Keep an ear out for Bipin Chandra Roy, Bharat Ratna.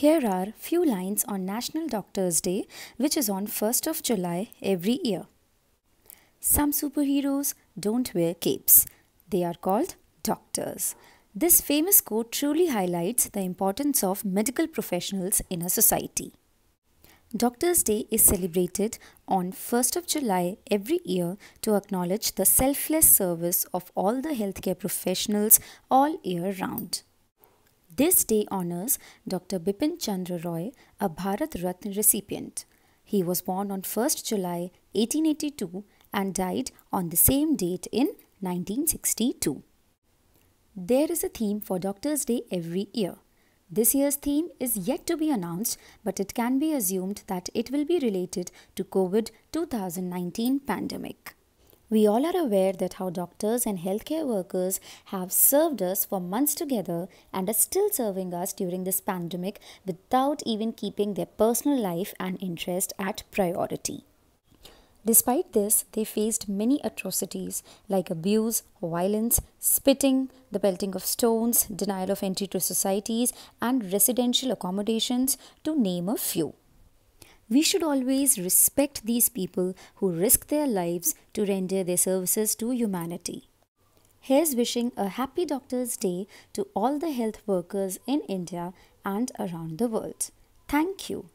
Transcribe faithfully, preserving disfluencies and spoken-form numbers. Here are few lines on National Doctors Day, which is on first of July every year. Some superheroes don't wear capes. They are called doctors. This famous quote truly highlights the importance of medical professionals in a society. Doctors' Day is celebrated on first of July every year to acknowledge the selfless service of all the healthcare professionals all year round. This day honors Doctor Bipin Chandra Roy, a Bharat Ratna recipient. He was born on first of July eighteen eighty-two and died on the same date in nineteen sixty-two. There is a theme for Doctors' Day every year. This year's theme is yet to be announced, but it can be assumed that it will be related to COVID two thousand nineteen pandemic. We all are aware that how doctors and healthcare workers have served us for months together and are still serving us during this pandemic without even keeping their personal life and interest at priority. Despite this, they faced many atrocities like abuse, violence, spitting, the pelting of stones, denial of entry to societies and residential accommodations, to name a few. We should always respect these people who risk their lives to render their services to humanity. Here's wishing a happy Doctors' Day to all the health workers in India and around the world. Thank you.